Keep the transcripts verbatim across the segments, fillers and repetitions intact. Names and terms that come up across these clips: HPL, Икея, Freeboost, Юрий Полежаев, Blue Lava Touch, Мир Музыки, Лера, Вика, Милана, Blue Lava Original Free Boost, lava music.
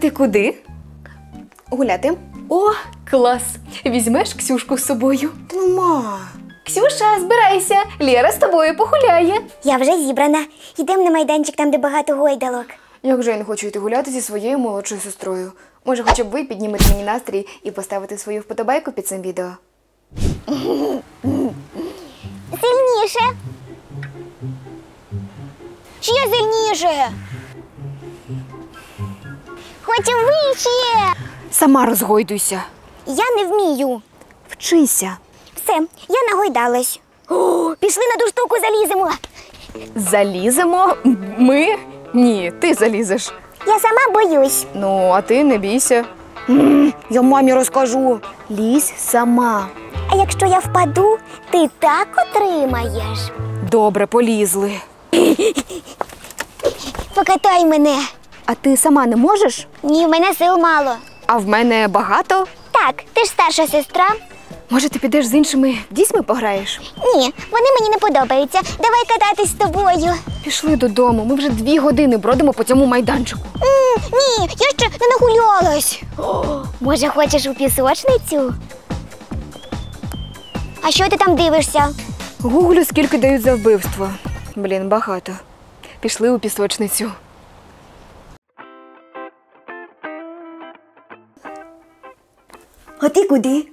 ти куди? Гуляти. О, клас! Візьмеш Ксюшку з собою? Ну, ма. Ксюша, збирайся! Лера з тобою погуляє. Я вже зібрана. Йдемо на майданчик, там, де багато гойдалок. Як же я не хочу йти гуляти зі своєю молодшою сестрою. Може, хоча б ви піднімете мені настрій і поставите свою вподобайку під цим відео. Сильніше! Ще сильніше! Хочу вище! Сама розгойдуйся. Я не вмію. Вчися. Все, я нагойдалась. О, пішли на ту штуку заліземо. Заліземо? Ми? Ні, ти залізеш. Я сама боюсь. Ну, а ти не бійся. М-м, я мамі розкажу. Лізь сама. А якщо я впаду, ти так отримаєш. Добре, полізли. Покатай мене. А ти сама не можеш? Ні, в мене сил мало. А в мене багато? Так, ти ж старша сестра. Може, ти підеш з іншими дітьми пограєш? Ні, вони мені не подобаються. Давай кататись з тобою. Пішли додому, ми вже дві години бродимо по цьому майданчику. М-м, ні, я ще не нагулялась. О, може, хочеш у пісочницю? А що ти там дивишся? Гуглю, скільки дають за вбивство. Блін, багато. Пішли у пісочницю. А ти куди?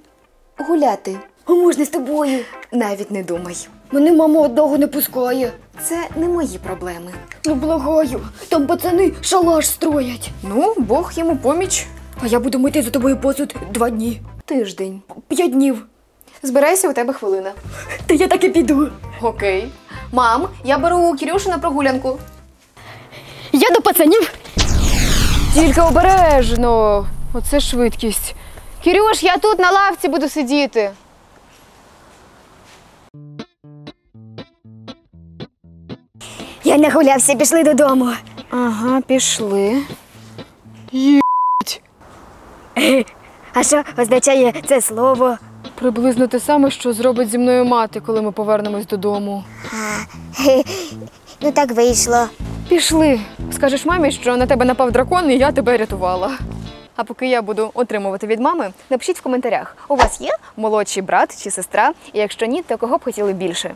Гуляти. А можна з тобою? Навіть не думай. Мене мама одного не пускає. Це не мої проблеми. Ну, благаю, там пацани шалаш строять. Ну, Бог йому поміч. А я буду мити за тобою посуд два дні. Тиждень. П'ять днів. Збирайся, у тебе хвилина. Та я так і піду. Окей. Мам, я беру Кирюшу на прогулянку. Я до пацанів. Тільки обережно. Оце швидкість. Кирюш, я тут на лавці буду сидіти. Я нагулявся, пішли додому. Ага, пішли. Єбать. А що означає це слово? Приблизно те саме, що зробить зі мною мати, коли ми повернемось додому. Ну так вийшло. Пішли. Скажеш мамі, що на тебе напав дракон і я тебе рятувала. А поки я буду отримувати від мами, напишіть в коментарях, у вас є молодший брат чи сестра, і якщо ні, то кого б хотіли більше?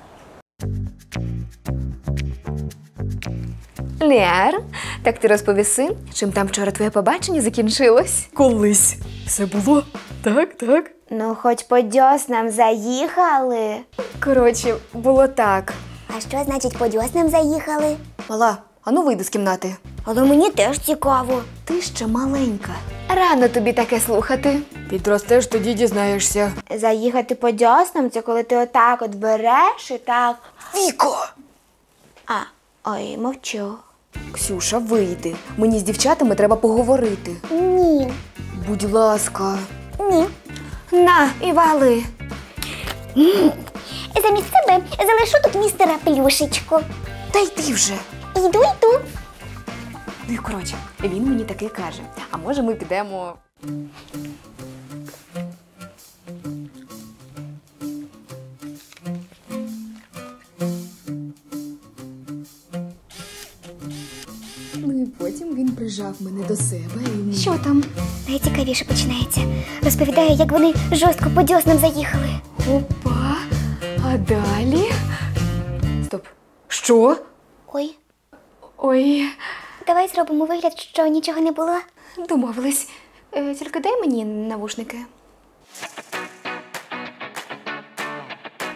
Лєр, так ти розповіси, чим там вчора твоє побачення закінчилось? Колись. Все було? Так, так. Ну, хоч по дьоснам заїхали. Коротше, було так. А що значить по дьоснам заїхали? Мала, а ну вийди з кімнати. Але мені теж цікаво. Ти ще маленька. Рано тобі таке слухати. Підростеш, тоді дізнаєшся. Заїхати по дьоснам – це коли ти отак от береш і так… Віко! А, ой, мовчу. Ксюша, вийди. Мені з дівчатами треба поговорити. Ні. Будь ласка. Ні. На, і вали. Замість себе залишу тут містера Плюшечку. Та йди вже. Йду, йду. Ну і коротше, він мені таке каже. А може ми підемо... Ну і потім він прижав мене до себе і... Що там? Найцікавіше починається. Розповідає, як вони жорстко по дьоснам заїхали. Опа! А далі? Стоп. Що? Ой. Ой... Давай зробимо вигляд, що нічого не було. Домовились. Е, тільки дай мені навушники.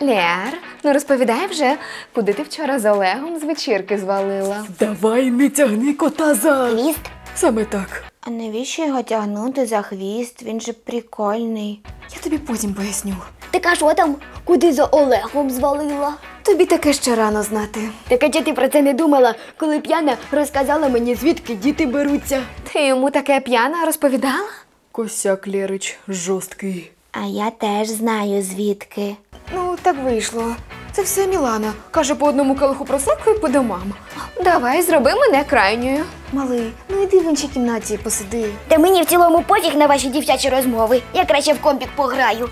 Лєр, ну розповідай вже, куди ти вчора з Олегом з вечірки звалила? Давай не тягни кота за... Хвіст? Саме так. А навіщо його тягнути за хвіст? Він же прикольний. Я тобі потім поясню. Так а що там? Куди за Олегом звалила? Тобі таке ще рано знати. Так а чи ти про це не думала, коли п'яна розказала мені, звідки діти беруться? Ти йому таке п'яна розповідала? Косяк, Лєрич, жорсткий. А я теж знаю, звідки. Ну, так вийшло. Це все Мілана. Каже, по одному келиху просеку і по домам. Давай, зроби мене крайньою. Малий, ну йди в іншій кімнаті і посиди. Та мені в цілому пофіг на ваші дівчачі розмови. Я краще в компік пограю.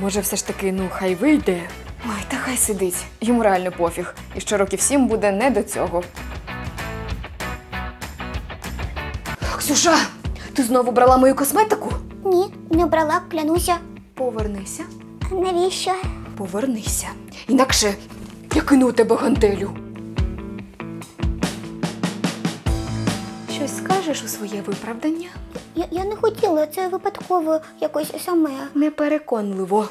Може, все ж таки, ну, хай вийде. Ой, та хай сидить. Йому реально пофіг. І ще років сім буде не до цього. Ксюша, ти знову брала мою косметику? Ні, не брала, клянуся. Повернися. Навіщо? Повернися. Інакше я кину у тебе гантелю. Щось скажеш у своє виправдання? Я, я не хотіла, це випадково якось саме. Непереконливо.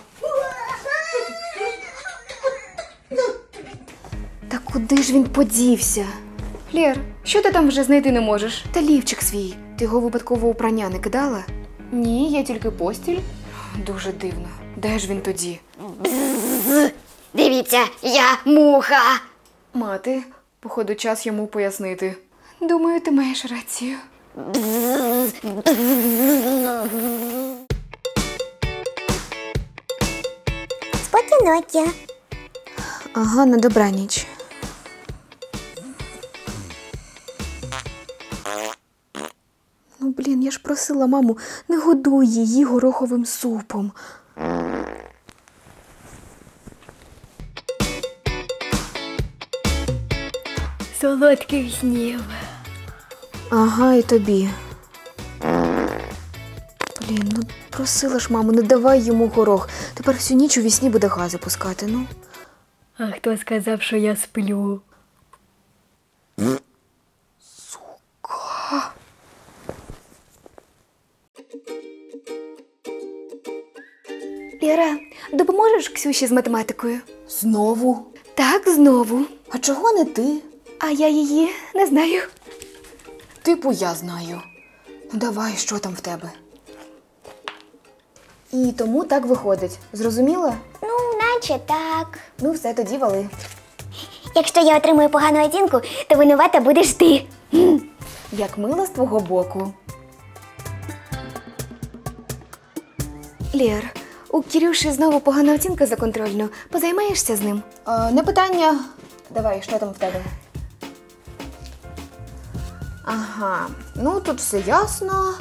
Та куди ж він подівся? Лєр, що ти там вже знайти не можеш? Та лівчик свій. Ти його випадково у прання не кидала? Ні, я тільки постіль. Дуже дивно. Де ж він тоді? Бзззз! Дивіться, я муха! Мати, походу, час йому пояснити. Думаю, ти маєш рацію. Бзззз! Спокійноті. Ага, на добраніч. Ну, блін, я ж просила маму, не годуй її гороховим супом. Солодких снів. Ага, і тобі. Блін, ну просила ж маму, не давай йому горох. Тепер всю ніч у вісні буде гази пускати, ну. А хто сказав, що я сплю? Сука. Лера, допоможеш Ксюші з математикою? Знову? Так, знову. А чого не ти? А я її не знаю. Типу, я знаю. Ну давай, що там в тебе? І тому так виходить. Зрозуміла? Ну, наче так. Ну все, тоді вали. Якщо я отримую погану оцінку, то винувата будеш ти. Як мило з твого боку. Лєр, у Кірюші знову погана оцінка за контрольну. Позаймаєшся з ним? Е, не питання. Давай, що там в тебе? Ага, ну тут все ясно.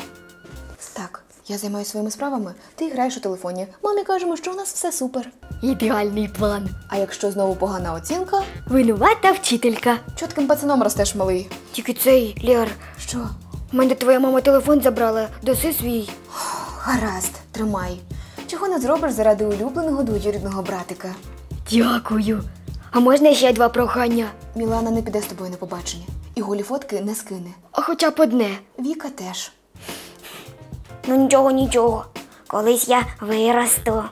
Так, я займаюся своїми справами, ти граєш у телефоні. Мамі кажемо, що у нас все супер. Ідеальний план. А якщо знову погана оцінка? Винувата вчителька. Чотким пацаном ростеш, малий. Тільки цей, Лєр. Що? У мене твоя мама телефон забрала, доси свій. Гаразд, тримай. Чого не зробиш заради улюбленого двоюрідного братика? Дякую. А можна ще два прохання? Мілана не піде з тобою на побачення. І голі фотки не скине. А хоча б одне. Віка теж. Ну нічого, нічого. Колись я виросту.